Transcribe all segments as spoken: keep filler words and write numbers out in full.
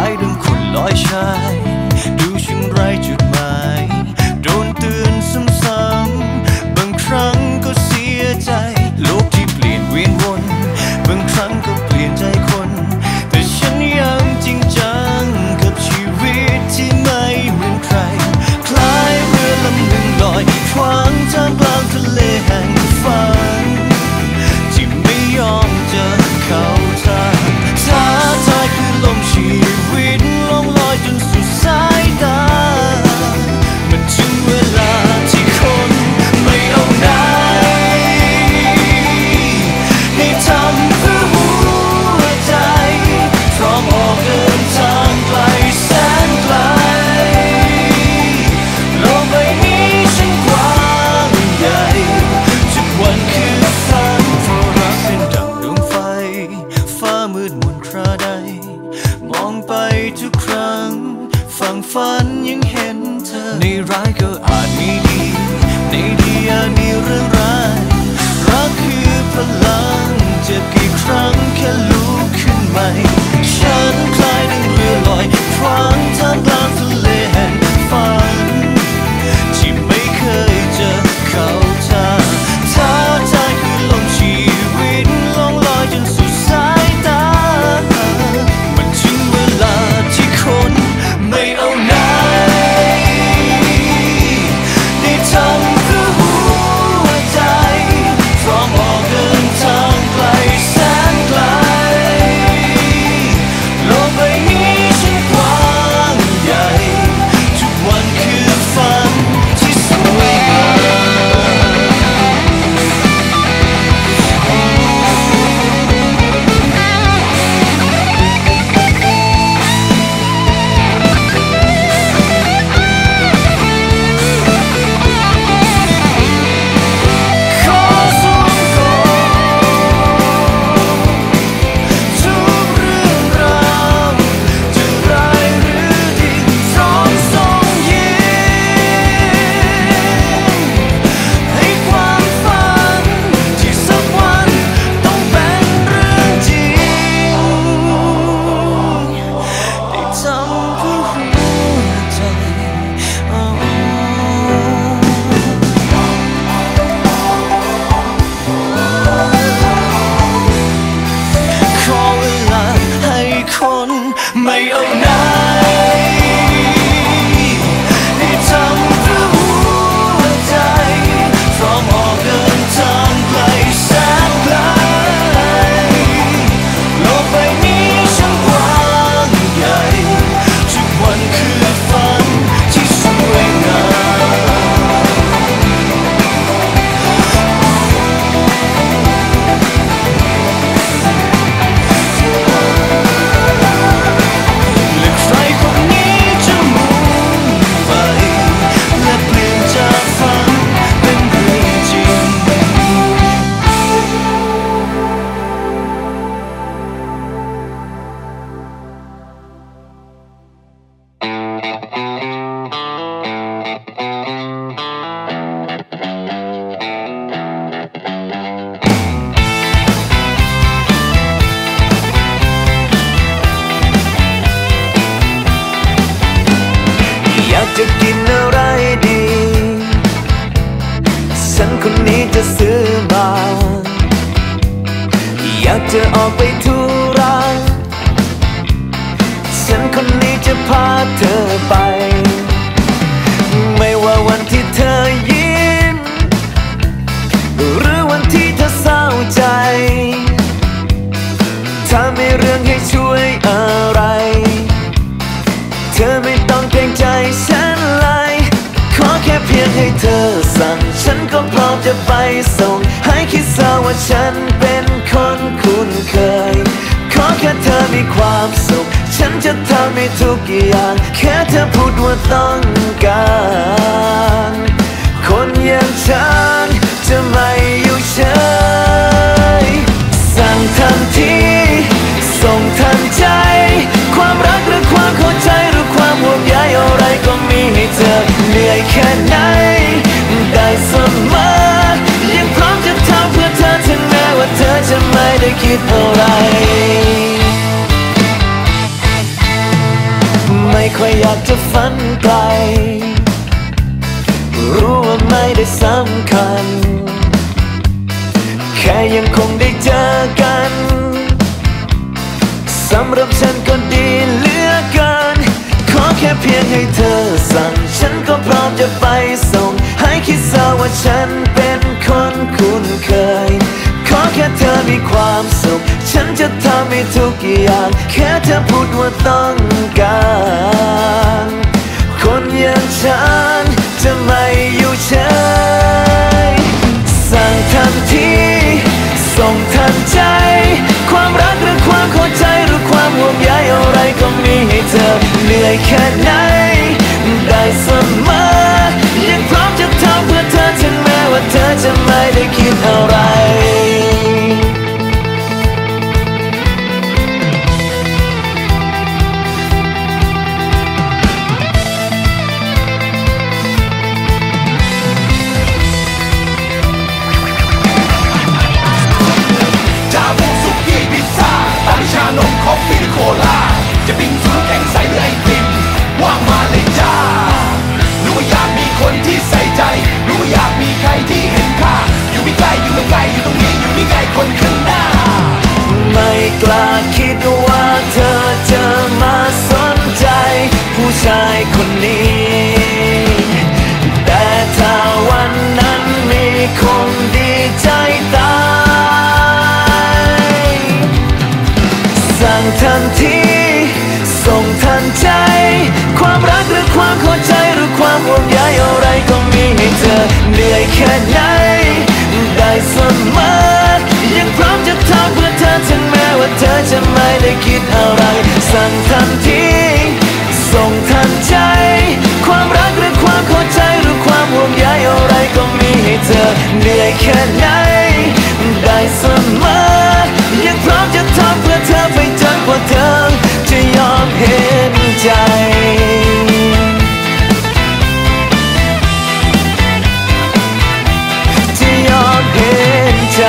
ายดังคนลอยชายดูเช่นไรจุดหมายโดนเตือนซ้ำๆบางครั้งก็เสียใจโลกที่เปลี่ยนเวียนวนบางครั้งก็เปลี่ยนใจคนแต่ฉันยังจริงจังกับชีวิตที่ไม่เหมือนใครคล้ายเรือลำหนึ่งลอยขวางทางกลางทะเลแห่งฝันที่ไม่ยอมจะเข้าทางท้าทายคือลมชีวิตล่องลอยจนสุดสายตามันถึงเวลาที่คนไม่เอาไหนให้ทำเพื่อหัวใจพร้อมออกเดินทางไกลแสนไกลโลกใบนี้ฉันกว้างใหญ่ทุกวันคือฝันเพราะรักเป็นดั่งดวงไฟฟ้ามืดมนคราใดมองไปทุกครั้งฝั่งฝันยังเห็นเธอในร้ายก็อาจมีดีในดีอาจมีเรื่องร้ายรักคือพลังเจ็บกี่ครั้งแค่ลุกขึ้นใหม่ฉันคลายดังเรือลอยคว้างทางกลางทะเลแห่งฝันที่ไม่เคยจะเข้าทางท้าทายคือลมชีวิตล่องลอยจนสุดสายตามันถึงเวลาที่คนไม่เอาไหนได้ทำเพื่อหัวใจพร้อมออกเดินทางไกลแสนไกลโลกใบนี้ฉันกว้างใหญ่ทุกวันคือฝันที่สวยงามขอส่งต่อทุกเรื่องราวจะร้ายหรือดีพร้อมส่งยิ้มให้ความฝันที่สักวันต้องเป็นเรื่องจริงได้ทำเพื่อหัวใจอ๋อขอเวลาให้คนไม่เอาไหนให้ทำเพื่อหัวใจพร้อมออกเดินทางไกลแสนไกลโลกใบนี้ช่างกว้างใหญ่ทุกวันคือฝันที่สวยงามและใครคนนี้จะมุ่งไปและเปลี่ยนจากฝันเป็นเรื่องจริงอยากจะกินอะไรดี ฉันคนนี้จะซื้อมา อยากจะออกไปธุระ ฉันคนนี้จะพาเธอไป ไม่ว่าวันที่เธอยิ้ม หรือวันที่เธอเศร้าใจ ถ้ามีเรื่องให้ช่วยอะไรเธอไม่ต้องเกรงใจฉันเลยขอแค่เพียงให้เธอสั่งฉันก็พร้อมจะไปส่งให้คิดซะว่าฉันเป็นคนคุ้นเคยขอแค่เธอมีความสุขฉันจะทำให้ทุกอย่างแค่เธอพูดว่าต้องการคนอย่างฉันจะไม่อยู่เฉยสั่งทันทีส่งทันใจความรักหรือความเข้าใจหรือความห่วงใยอะไรก็มีให้เธอเหนื่อยแค่ไหนได้เสมอยังพร้อมจะทำเพื่อเธอถึงแม้ว่าเธอจะไม่ได้คิดอะไร ค่อยอยากจะฝันไกลรู้ว่าไม่ได้สำคัญแค่ยังคงได้เจอกันสำหรับฉันก็ดีเหลือเกินขอแค่เพียงให้เธอสั่งฉันก็พร้อมจะไปส่งให้คิดซะว่าฉันเป็นคนคุ้นเคยขอแค่เธอมีความสุขฉันจะทำให้ทุกอย่างแค่เธอพูดว่าต้องการคนอย่างฉันจะไม่อยู่เฉยสั่งทันทีส่งทันใจความรักหรือความเข้าใจหรือความห่วงใยอะไรก็มีให้เธอเหนื่อยแค่ไหนได้เสมอยังพร้อมจะทำเพื่อเธอถึงแม้ว่าเธอจะไม่ได้คิดอะไรจะปิ้งซุปแกงใสหรือไอติมว่างมาเลยจ้ารู้ว่าอยากมีคนที่ใส่ใจรู้ว่าอยากมีใครที่เห็นค่าอยู่ไม่ไกลอยู่ไม่ไกลอยู่ตรงนี้อยู่ไม่ไกลคนข้างหน้าไม่กล้าคิดว่าเธอจะมาสนใจผู้ชายคนนี้แต่ถ้าวันนั้นมีคงดีใจตายสั่งทันทีส่งทันใจความรักหรือความเข้าใจหรือความห่วงใยอะไรก็มีให้เธอเหนื่อยแค่ไหนได้เสมอยังพร้อมจะทำเพื่อเธอถึงแม้ว่าเธอจะไม่ได้คิดอะไรสั่งทันทีส่งทันใจความรักหรือความเข้าใจหรือความห่วงใยอะไรก็มีให้เธอเหนื่อยแค่ไหนได้เสมอยังพร้อมจะทำเพื่อเธอไปจนกว่าเธอจะยอมเห็นใจจะยอมเห็นใจ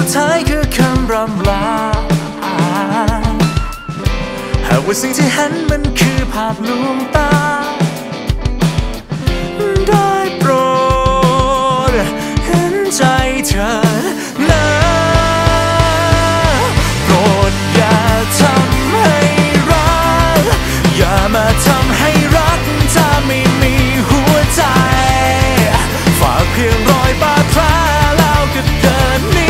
สุดท้ายคือคำรำลาหากว่าสิ่งที่เห็นมันคือภาพลวงตาได้โปรดเห็นใจเธอนะโปรดอย่าทำให้รักอย่ามาทำให้รักถ้าไม่มีหัวใจฝากเพียงรอยบาดแผลแล้วก็เดินหนี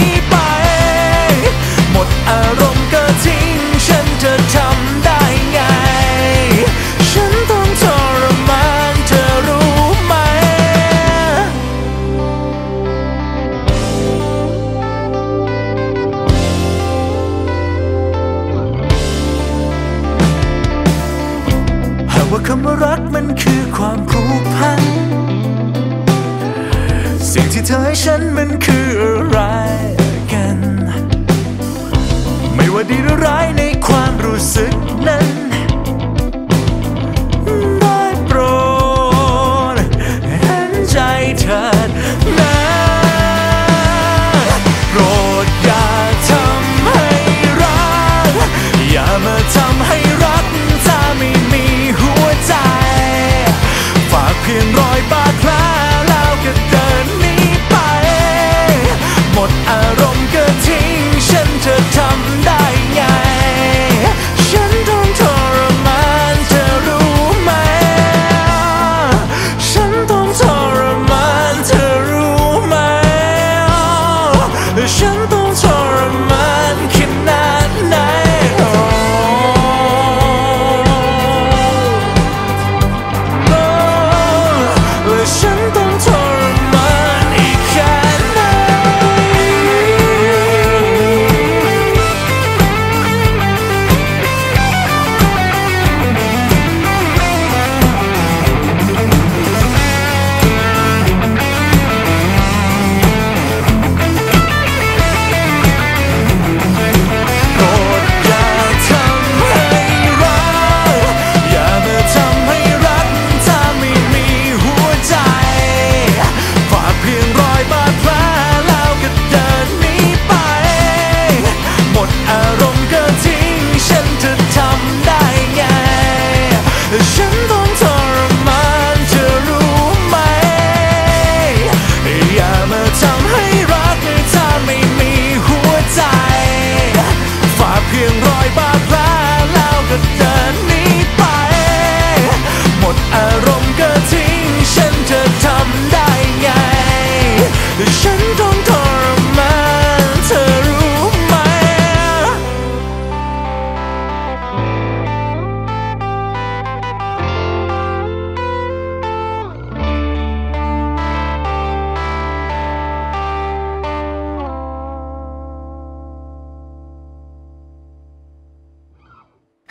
หมดอารมณ์ก็ทิ้งฉันจะทำได้ไงฉันต้องทรมานเธอรู้ไหมหากว่าคำว่ารักมันคือความผูกพันสิ่งที่เธอให้ฉันมันคืออะไรกันไม่ว่าดีหรือร้ายในความรู้สึกนั้นได้โปรดเห็นใจเธอนะโปรดอย่าทำให้รักอย่ามาทำให้รักถ้าไม่มีหัวใจฝากเพียงรอยบาดแผลแล้วก็เดินหนีไปหมดอารมณ์ก็ทิ้งฉันเธอทำได้ไงฉันต้องทรมานเธอรู้ไหมฉันต้องทรมานเธอรู้ไหมฉันต้องทรมานขนาดไหน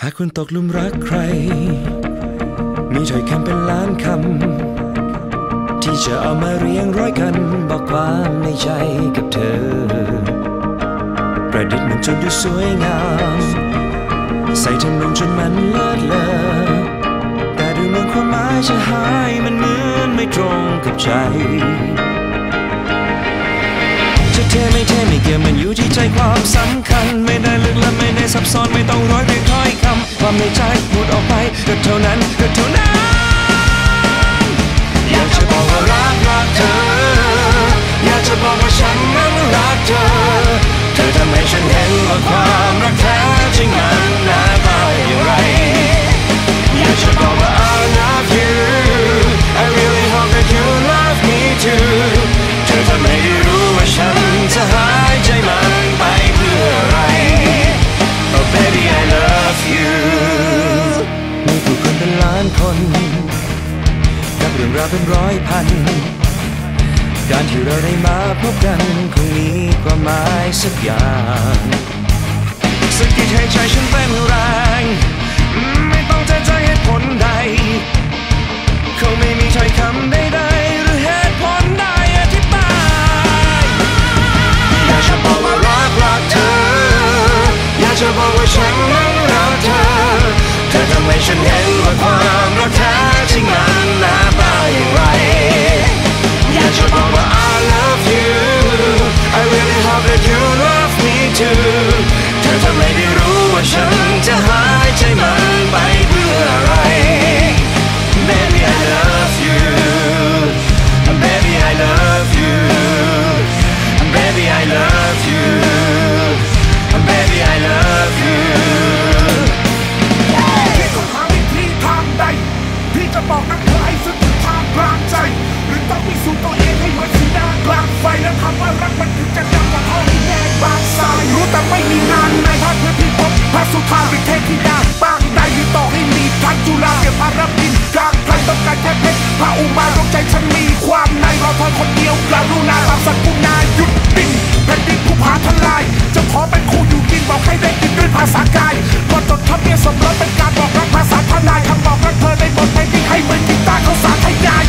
ากคุณตกหลุมรักใครมีถ้อยคำเป็นล้านคำที่จะเอามาเรียงร้อยกันบอกความในใจกับเธอประดิษฐ์มันจนดูสวยงามใส่ทำนองจนมันเลิศเลอแต่ดูเหมือนความหมายจะหายมันเหมือนไม่ตรงกับใจจะเท่ไม่เท่ไม่เกี่ยวมันอยู่ที่ใจความสำคัญไม่ได้ลึกและไม่ได้ซับซ้อนไม่ต้องร้อยด้วยถ้อยคำความในใจพูดออกไปก็เท่านั้นก็เท่านั้นอยากจะบอกว่ารักรักเธออยากจะบอกว่าฉันนั้นรักเธอเธอทำให้ฉันเห็นว่าความรักแท้จริงมันหน้าตาอย่างไรอยากจะบอกว่า I love you I really hope that you love me too เธอทำให้รู้ว่าฉันจะหายใจมันไปเพื่ออะไร Oh baby I love you มีผู้คนเป็นล้านคนกับเรื่องราวเป็นร้อยพันการที่เราได้มาพบกันคงมีความหมายสักอย่างสกิดให้ใจฉันเต้นแรงไม่ต้องใจใจเหตุผลใดคงไม่มีถ้อยคำใดๆหรือเหตุผลใดอธิบายอยากจะบอกว่ารักรักเธออยากจะบอกว่าฉันนั้นรักเธอเธอทำให้ฉันเห็นว่าความรักแท้จริงมันหน้าตาอย่างไรอยากจะบอกว่า I love you I really hope that you love me too เธอทำให้ได้รู้ว่าฉันจะหายใจมันไปเพื่ออะไร Baby I love you Baby I love you Baby I love you Baby I love you พี่ต้องหาวิธีทางใดพี่จะบอกรักเธอให้สุดทางกลางใจต้องมีสูตรตัวเองให้เหมือนสีหน้ากลางไฟแล้วทำว่ารักมันถึงจะดำว่าห้องแดงบางสายรู้แต่ไม่มีงานในภาคเพื่อที่พบพระสุธาริเทพที่ดาบางได้หรือต่อให้มีทางจุฬาเก็บพระรับดินกลางไทยต้องการแค่เพชรพระอุมาดวงใจฉันมีความในเราทอยคนเดียวกล่าวรู้นาตามสัตว์กุนาหยุดบินแผ่นดินผู้ผาทลายจะขอเป็นคู่อยู่กินบอกให้ได้กินด้วยภาษากายก่อนจดทะเบียนสมรสเป็นการบอกรักภาษาทนายคำบอกรักเธอในบทเพลงที่ให้เหมือนกีตาร์เขาสาธยาย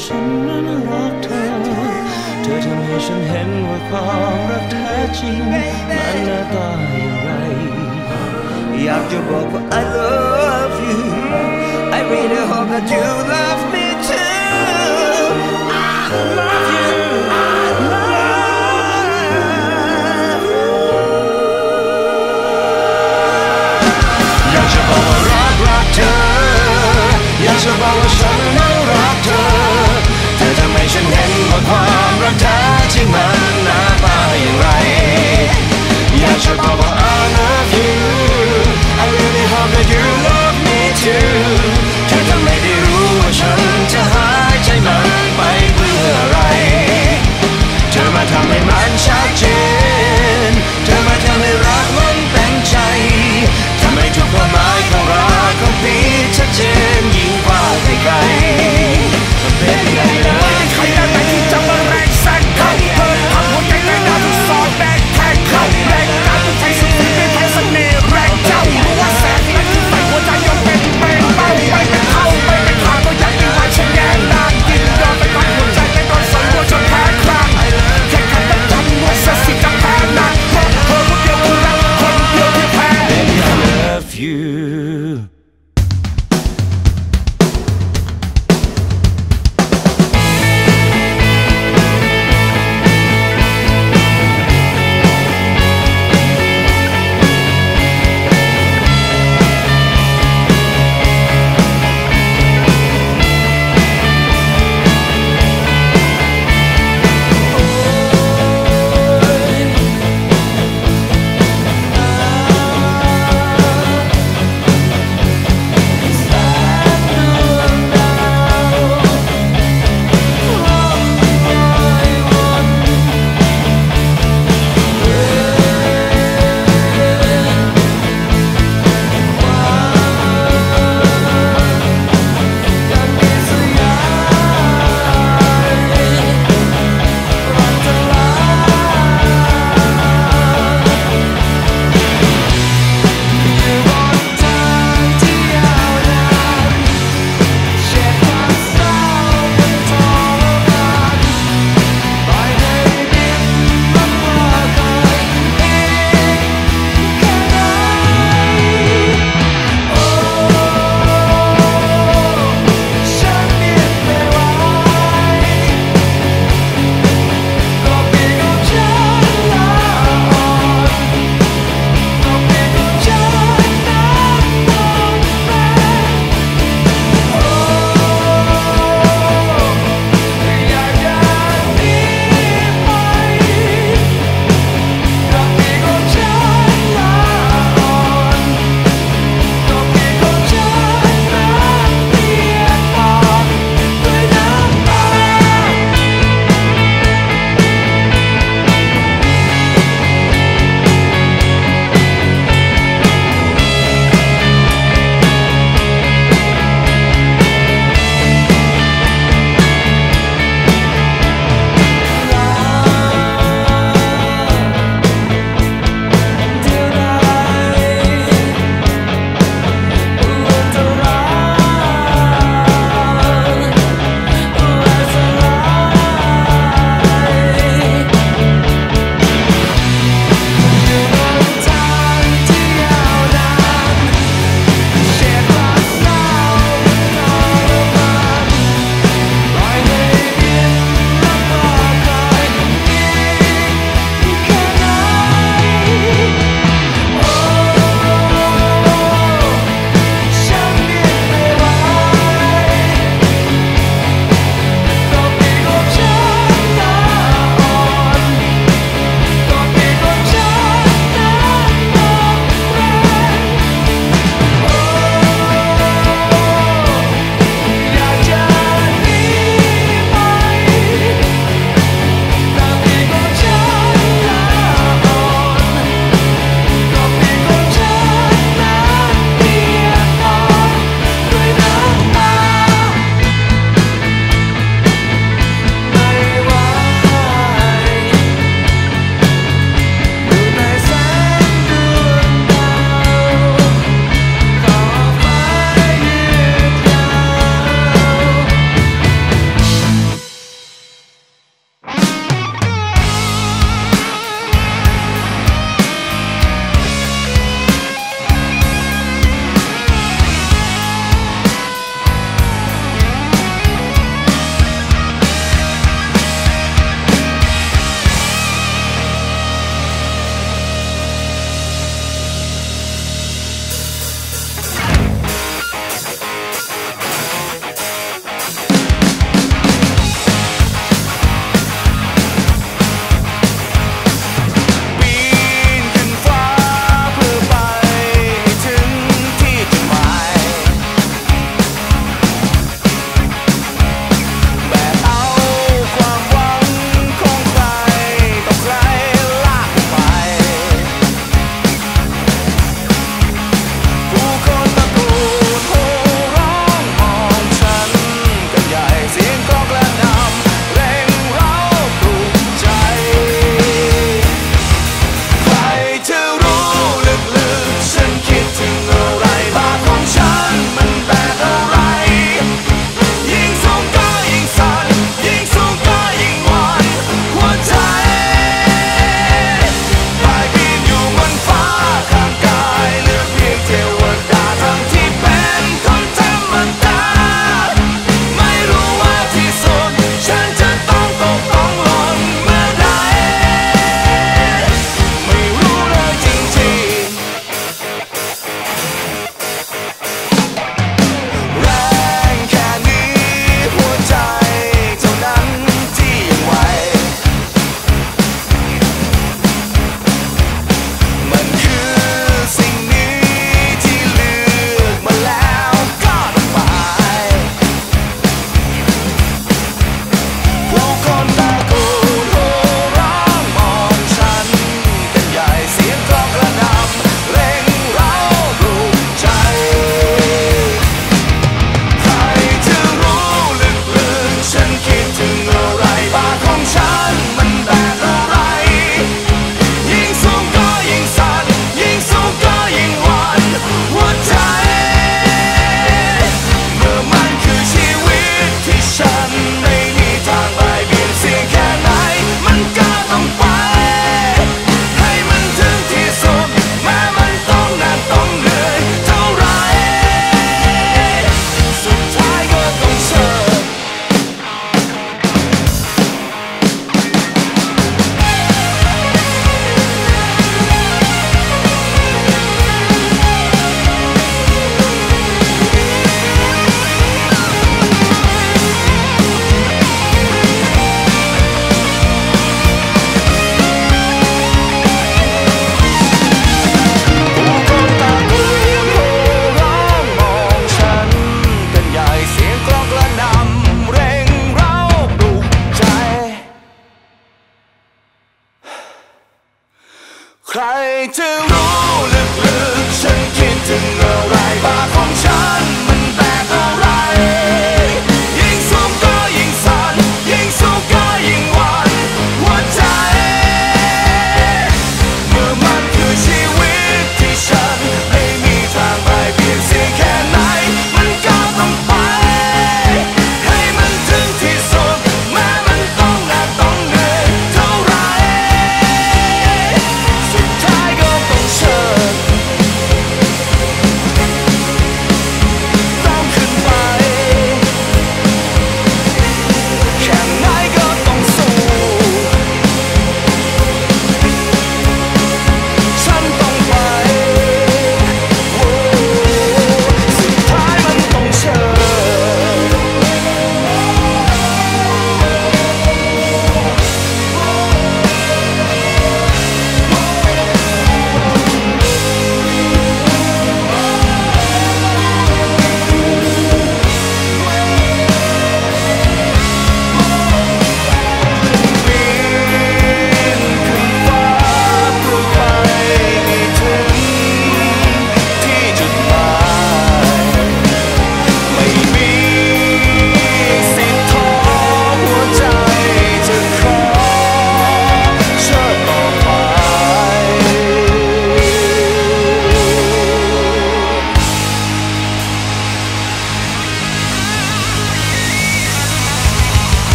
ฉันนั้นรักเธอเธอทำให้ฉันเห็นว่าความรักแท้จริงมันหน้าตาอย่างไรอยากจะบอกว่า I love you I really hope that you love me too I love you I love you อยากจะบอกว่ารักรักเธออยากจะบอกว่าฉันนั้นรักเธอทำให้ฉันเห็นว่าความรักแท้จริงมันหน้าตาอย่างไรอยากจะบอกว่า I love you I really hope that you love me too เธอทำให้ได้รู้ว่าฉันจะหายใจมันไปเพื่ออะไรเธอมาทำให้มันชัดเจนเธอมาทำให้รักมันเป็นใจทำให้ทุกความหมายของรักของพี่ชัดเจนยิ่งกว่าใครไม่มีใครได้ไหนที่จะมาแรงแซงเขาเธอทำหัวใจแรงหน้าทุกซอกแดงแทงเขาแรงหน้าทุกใจสุด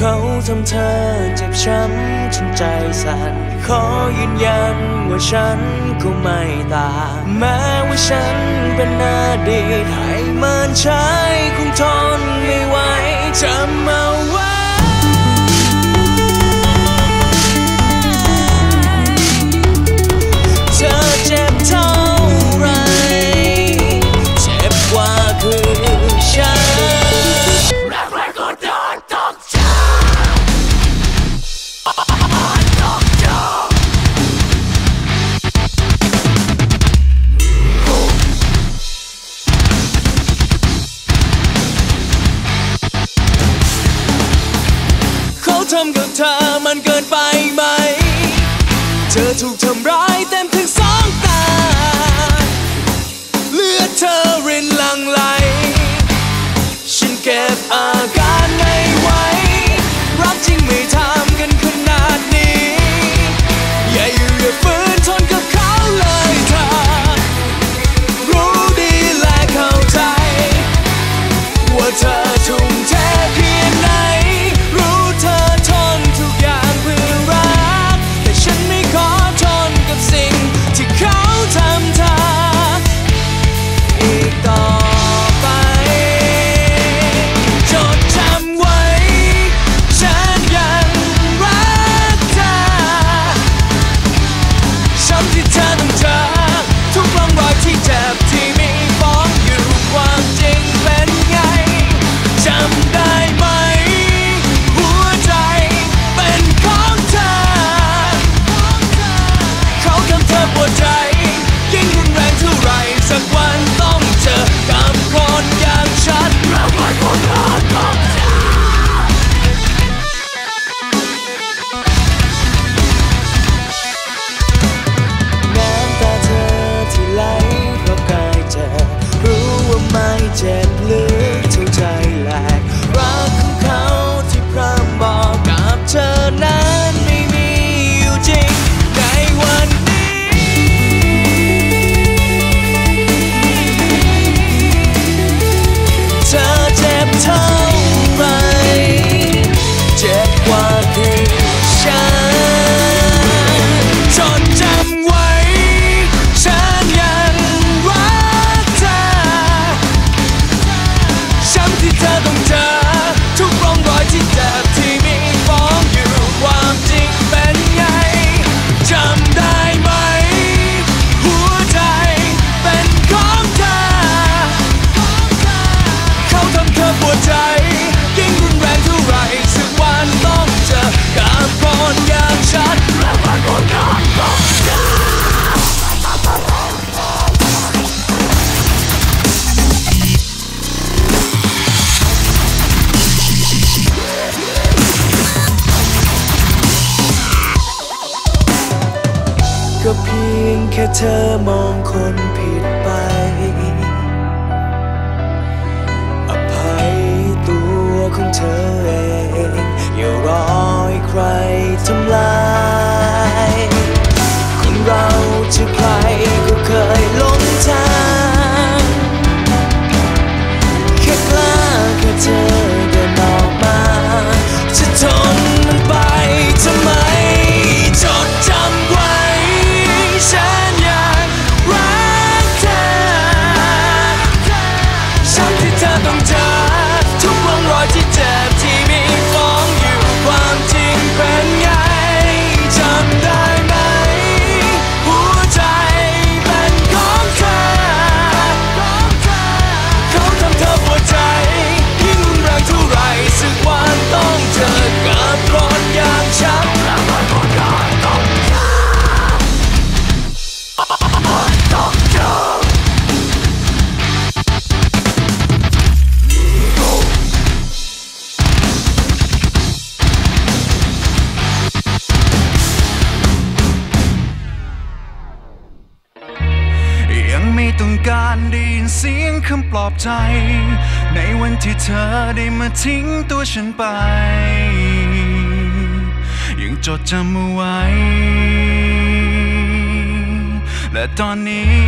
เขาทำเธอเจ็บช้ำจนใจสั่นขอยืนยันว่าฉันก็ไม่ต่างแม้ว่าฉันเป็นอดีตให้มันใช้คงทนไม่ไหวจำเอาไว้เธอเจ็บเท่าไรเจ็บกว่าคือฉันทำกับเธอมันเกินไปไหมเธอถูกทำร้ายเต็มถึงสองตาเลือดเธอรินหลั่งไหลฉันเก็บอาการไงไว้รักจริงไม่ทำกันขนาดนี้อย่าอยู่อย่าฝืนทนกับเขาเลยเธอรู้ดีและเข้าใจว่าเธอทุ่มเทเพียงไหนแค่เธอมองคนผิดไปอภัยตัวของเธอเองอย่ารอให้ใครทำลายคนเราจะใครก็เคยหลงทางแค่กล้าแค่เธอเดินออกมาจะทนมันไปทำไมจดจำไว้ฉันยังรักเธอช้ำที่เธอต้องเจอทุกร่องรอยที่เจ็บที่มีฟ้องอยู่ความจริงเป็นไงจำได้ไหมหัวใจเป็นของเธอเขาทำเธอปวดใจยิ่งรุนแรงเท่าไรสักวันต้องเจอกับรอยอย่างช้ำการได้ยินเสียงคำปลอบใจในวันที่เธอได้มาทิ้งตัวฉันไปยังจดจำเอาไว้และตอนนี้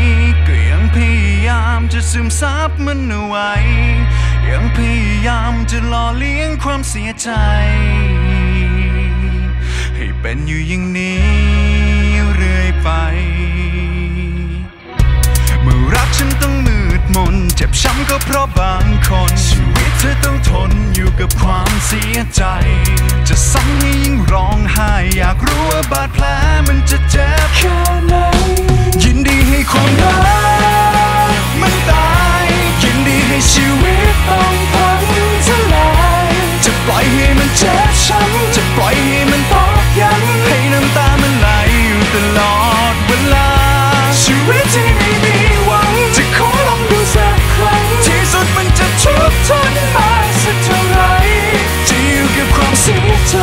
ก็ยังพยายามจะซึมซับมันเอาไว้ ยังพยายามจะหล่อเลี้ยงความเสียใจให้เป็นอยู่อย่างนี้เรื่อยไปเมื่อรักฉันต้องมืดมนเจ็บช้ำก็เพราะบางคนชีวิตเธอต้องทนอยู่กับความเสียใจจะซ้ำให้ยิ่งร้องไห้อยากรู้ว่าบาดแผลมันจะเจ็บแค่ไหนยินดีให้ความรักมันตายยินดีให้ชีวิตต้องพังทลายจะปล่อยให้มันเจ็บช้ำจะปล่อยให้มันตอกย้ำให้น้ำตามันไหลอยู่ตลอดเวลาชีวิตที่ไม่มีหวังจะขอลองดูสักครั้งที่สุดมันจะทุกข์ทนไปสักเท่าไรจะอยู่กับความเสียใจ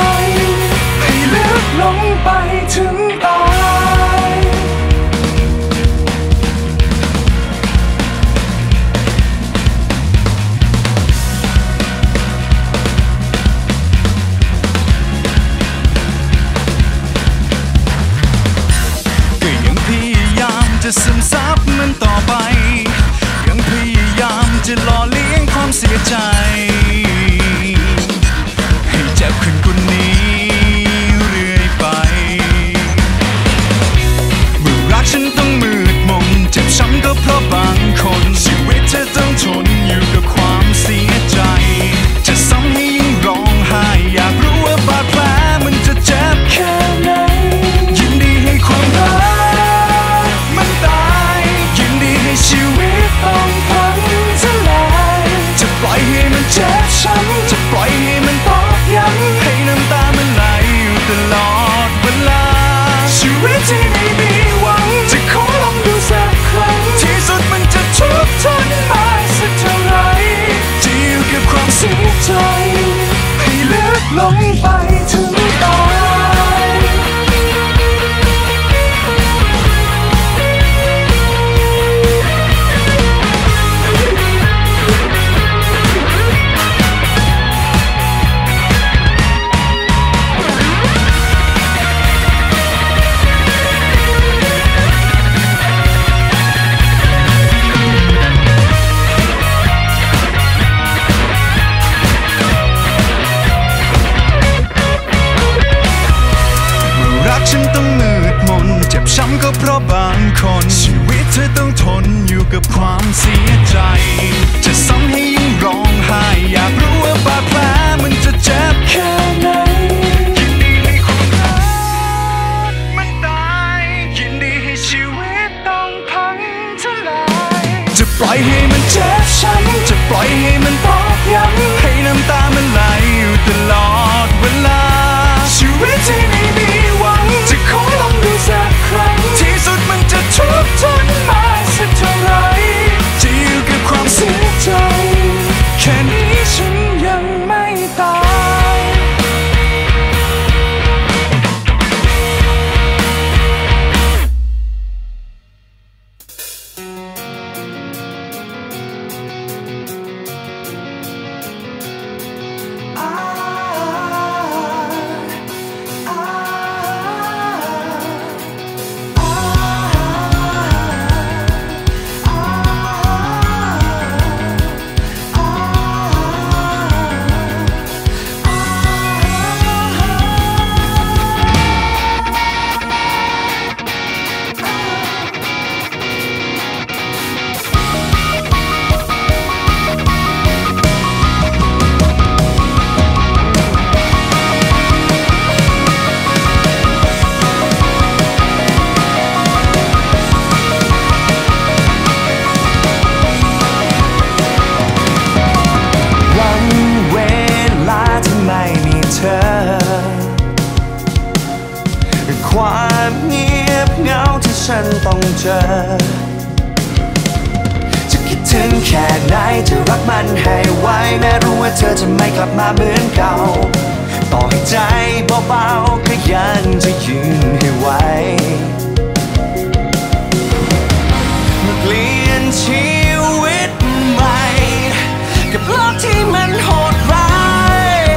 ให้ลึกลงไปถึงตายจะซึมซับมันต่อไปยังพยายามจะหล่อเลี้ยงความเสียใจให้เจ็บขึ้นกว่านี้เรื่อยไปเมื่อรักฉันต้องมืดมนเจ็บช้ำก็เพราะบางคนชีวิตเธอต้องทนอยู่กับความเสียใจจะซ้ำให้ยิ่งร้องไห้อยากรู้ว่าบาดแผลมันจะเจ็บแค่ไหนยินดีให้ความรักชีวิตต้องพังทลายจะปล่อยให้มันเจ็บช้ำจะปล่อยให้มันตอกย้ำให้น้ำตามันไหลอยู่ตลอดเวลาชีวิตที่ไม่มีหวังจะขอลองดูสักครั้งที่สุดมันจะทุกข์ทนไปสักเท่าไรจะอยู่กับความเสียใจให้ลึกลงไปถึงตายฉันต้องมืดมนเจ็บช้ำก็เพราะบางคนชีวิตเธอต้องทนอยู่กับความเสียใจจะซ้ำให้ยิ่งร้องไห้อยากรู้ว่าบาดแผลมันจะเจ็บแค่ไหนยินดีให้ความรักมันตายยินดีให้ชีวิตต้องพังทลายจะปล่อยให้มันเจ็บช้ำจะปล่อยให้มันตอกย้ำให้น้ำตามันไหลอยู่ตลอดเวลาชีวิตที่ไม่มีหวังจะขอลองดูสักครั้งที่สุดมันจะทุกข์ทนไปสักเท่าไรจะอยู่กับความเสียใจแค่นี้ฉันยังไม่ตายความเงียบเหงาที่ฉันต้องเจอจะคิดถึงแค่ไหนจะรักมันให้ไวแม้รู้ว่าเธอจะไม่กลับมาเหมือนเก่าต่อให้ใจเบาๆก็ยังจะยืนให้ไวเปลี่ยนชีวิตใหม่กับโลกที่มันโหดร้าย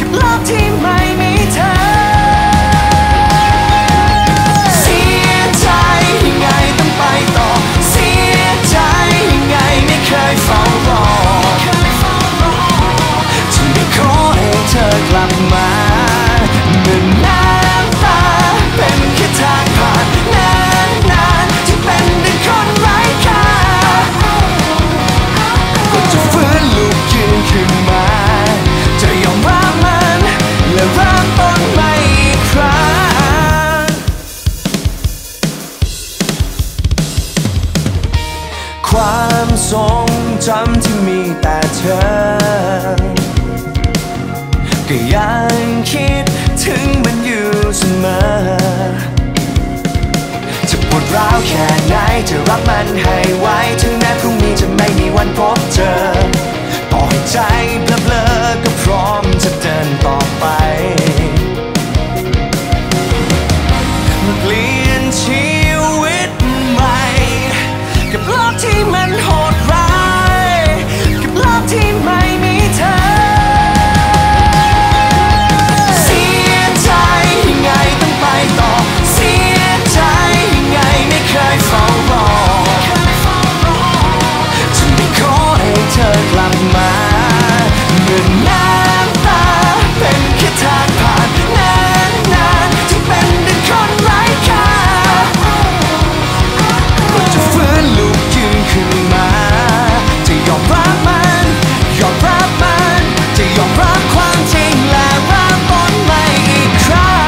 กับโลกที่ไม่มีเธอเสียใจยังไงไม่เคยเฝ้ารอ ก็ยังคิดถึงมันอยู่เสมอจะปวดร้าวแค่ไหนจะรับมันให้ไว้ถึงแม้พรุ่งนี้จะไม่มีวันพบเจอต่อให้ใจเผลอๆก็พร้อมจะเดินต่อไปเปลี่ยนชีวิตใหม่กับโลกที่มันโหดร้ายกับโลกที่ไม่มีเธอเสียใจยังไงต้องไปต่อเสียใจยังไงไม่เคยเฝ้ารอฉันไม่ขอให้เธอกลับมาเหมือนน้ำตาเป็นแค่ทางผ่านนานๆที่เป็นดังคนไร้ค่าจะฟื้นลุกยืนขึ้นมาจะยอมรับมันยอมรับมันจะยอมรับความจริงและรับบนใหม่อีกครั้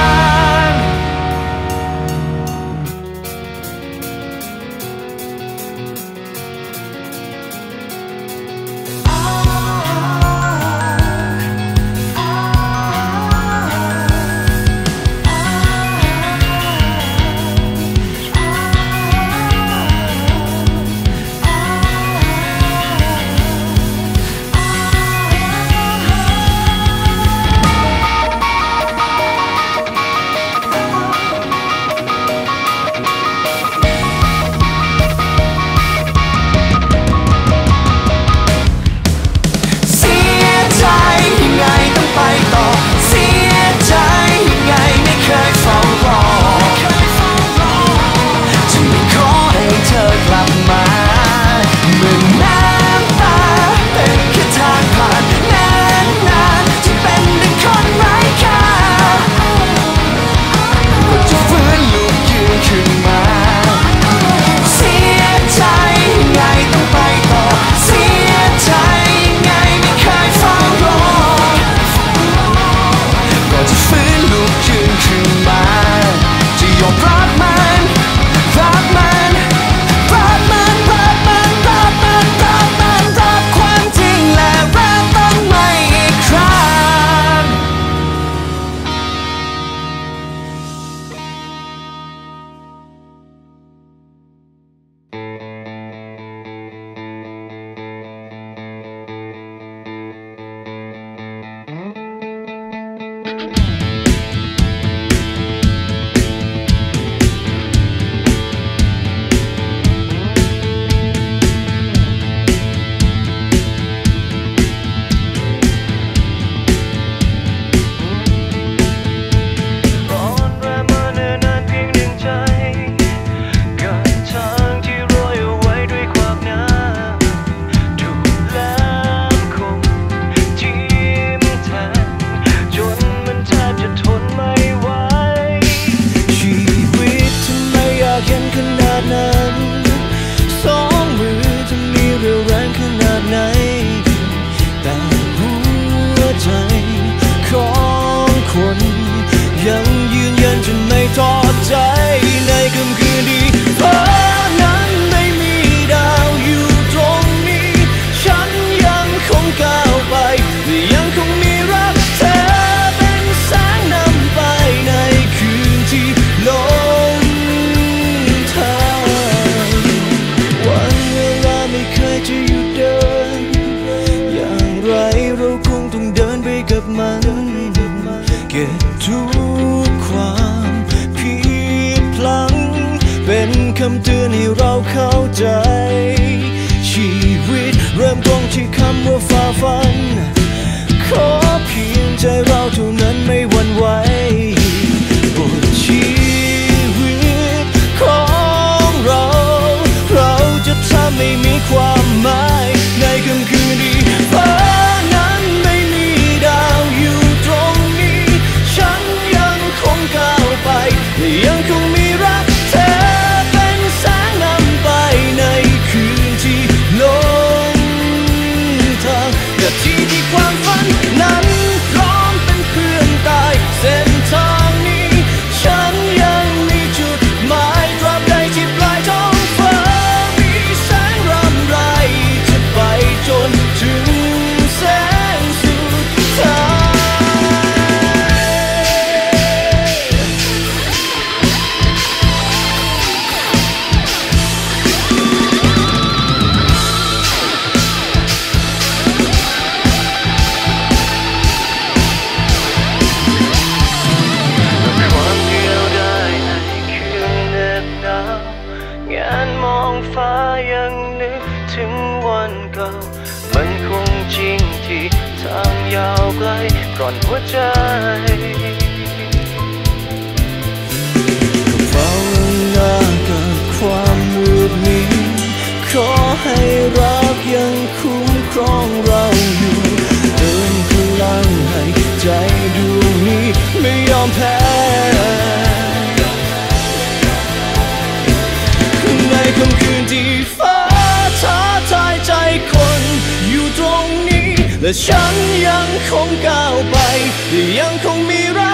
งที่ที่ความฝันนั้น หัวใจเฝ้าหน้ากับความมืดมิดขอให้รักยังคุ้มครองเราอยู่เติมพลังให้ใจดวงนี้ไม่ยอมแพ้ในค่ำคืนที่ฟ้าท้าทายใจคนอยู่ตรงนี้และฉันยังคงก้าวไปยังคงมีรัก